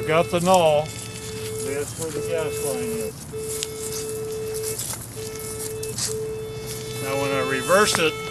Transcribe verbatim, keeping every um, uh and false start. I've got the knoll. That's where the gas line is. Now when I reverse it,